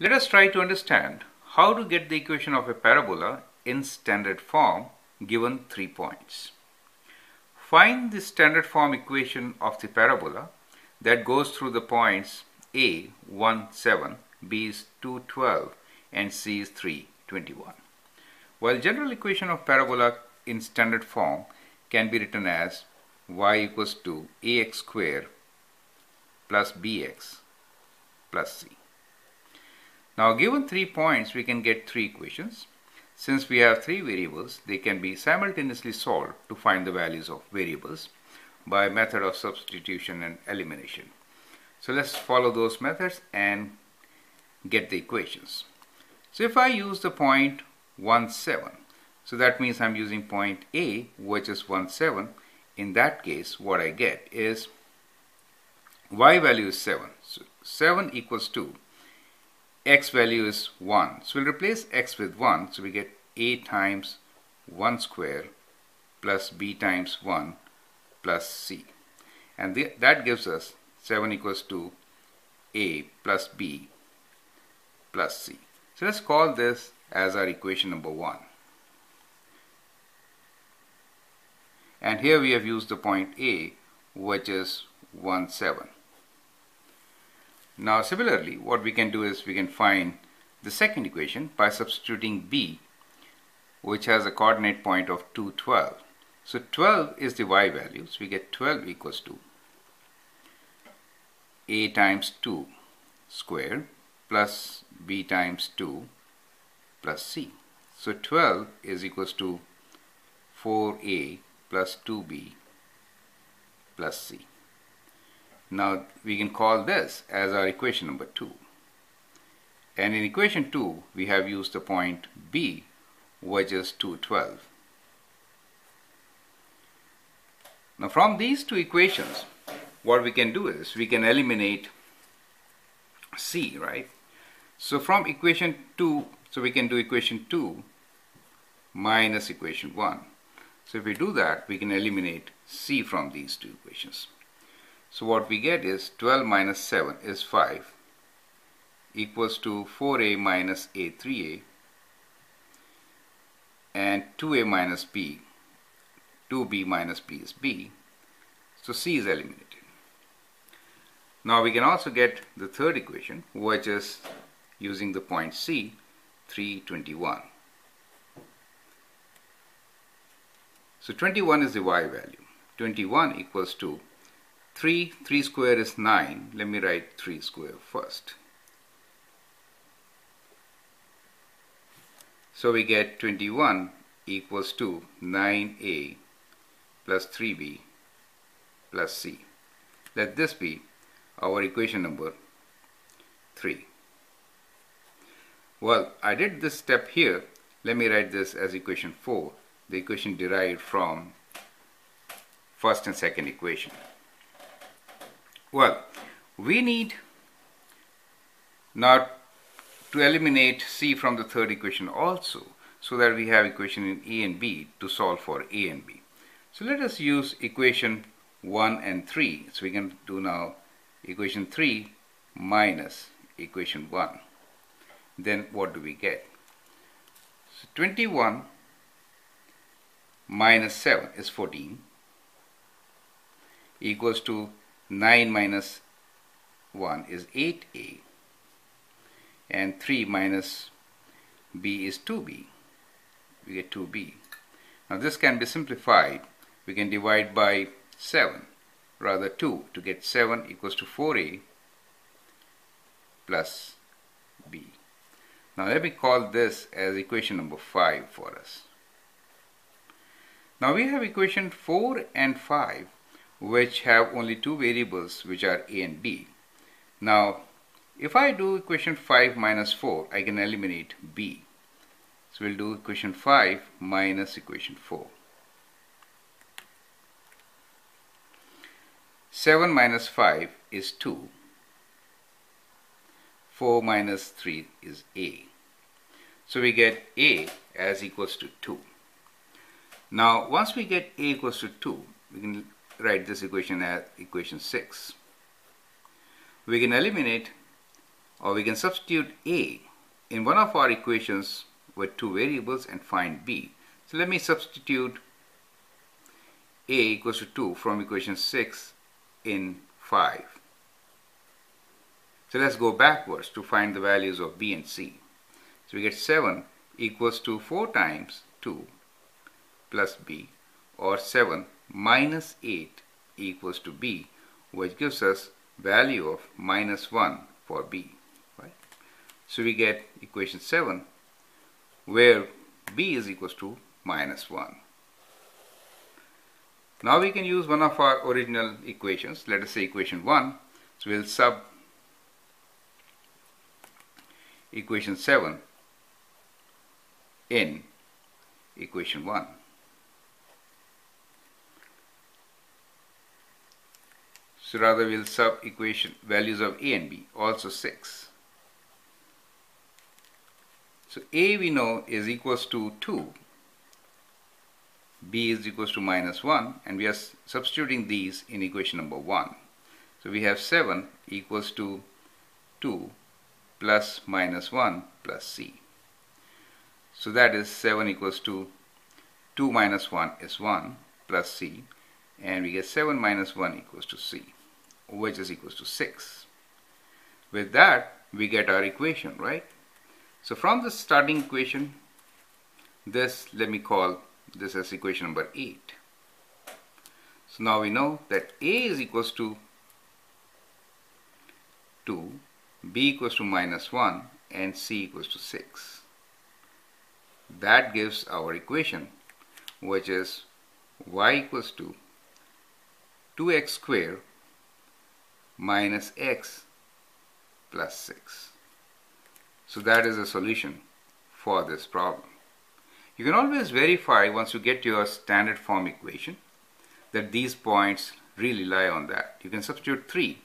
Let us try to understand how to get the equation of a parabola in standard form given 3 points. Find the standard form equation of the parabola that goes through the points A, 1, 7, B is 2, 12 and C is 3, 21. While general equation of parabola in standard form can be written as y equals to ax square plus bx plus c. Now given 3 points, we can get 3 equations. Since we have 3 variables, they can be simultaneously solved to find the values of variables by method of substitution and elimination. So let's follow those methods and get the equations. So if I use the point 1, 7, so that means I'm using point A, which is 1, 7. In that case, what I get is y value is 7. So 7 equals 2. X value is 1. So we'll replace x with 1. So we get A times 1 square plus B times 1 plus C. And that gives us 7 equals to A plus B plus C. So let's call this as our equation number 1. And here we have used the point A, which is 1, 7. Now similarly, what we can do is we can find the second equation by substituting B, which has a coordinate point of 2, 12. So 12 is the y value, so we get 12 equals to A times 2 square plus B times 2 plus C. So 12 is equals to 4A plus 2B plus C. Now we can call this as our equation number 2. And in equation 2, we have used the point B, which is 2, 12. Now from these 2 equations, what we can do is we can eliminate C, right? So from equation 2, so we can do equation 2 minus equation 1. So if we do that, we can eliminate C from these 2 equations. So what we get is 12 minus 7 is 5 equals to 4a minus a 3a and 2a minus b, 2b minus b is b. So C is eliminated. Now we can also get the third equation, which is using the point C, 3, 21. So 21 is the y value. 21 equals to 3, 3 square is 9. Let me write 3 square first. So we get 21 equals to 9a plus 3b plus c. Let this be our equation number 3. Well, I did this step here. Let me write this as equation 4, the equation derived from first and second equation. Well, we need now to eliminate C from the third equation also, so that we have equation in A and B to solve for A and B. So let us use equation 1 and 3. So we can do now equation 3 minus equation 1. Then what do we get? So 21 minus 7 is 14 equals to 9 minus 1 is 8a and 3 minus b is 2b. We get 2b. Now this can be simplified. We can divide by 7, rather 2, to get 7 equals to 4a plus b. Now let me call this as equation number 5 for us. Now we have equation 4 and 5, which have only 2 variables, which are a and b. Now if I do equation 5 minus 4, I can eliminate b. So we'll do equation 5 minus equation 4. 7 minus 5 is 2. 4 minus 3 is a. So we get a as equals to 2. Now once we get a equals to 2, we can write this equation as equation 6. We can eliminate or we can substitute A in one of our equations with two variables and find B. So let me substitute A equals to 2 from equation 6 in 5. So let's go backwards to find the values of B and C. So we get 7 equals to 4 times 2 plus B, or 7 minus 8 equals to B, which gives us value of minus 1 for B. Right? So we get equation 7, where B is equals to minus 1. Now we can use one of our original equations, let us say equation 1. So we'll sub equation 7 in equation 1. So rather we'll sub equation values of A and B, also 6. So A we know is equals to 2, B is equals to minus 1, and we are substituting these in equation number 1. So we have 7 equals to 2 plus minus 1 plus C. So that is 7 equals to 2 minus 1 is 1 plus C, and we get 7 minus 1 equals to C, which is equals to 6. With that we get our equation, right? So from the starting equation, this, let me call this as equation number 8. So now we know that A is equals to 2, B equals to minus 1, and C equals to 6. That gives our equation, which is y equals to 2x squared minus x plus 6. So that is a solution for this problem. You can always verify once you get your standard form equation that these points really lie on that. You can substitute 3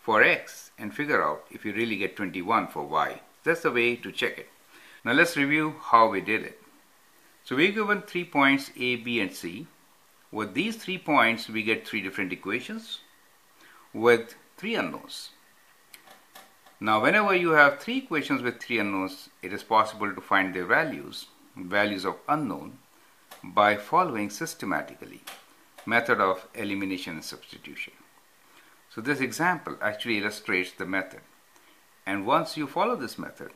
for x and figure out if you really get 21 for y. That's the way to check it. Now let's review how we did it. So we're given 3 points A, B and C. With these 3 points we get 3 different equations with 3 unknowns. Now whenever you have 3 equations with 3 unknowns, it is possible to find their values of unknown by following systematically method of elimination and substitution. So this example actually illustrates the method, and once you follow this method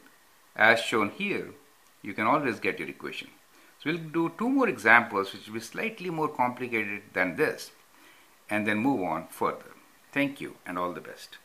as shown here, you can always get your equation. So we'll do 2 more examples which will be slightly more complicated than this, and then move on further. Thank you and all the best.